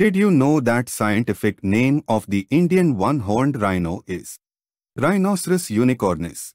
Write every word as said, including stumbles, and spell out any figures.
Did you know that scientific name of the Indian one-horned rhino is Rhinoceros unicornis?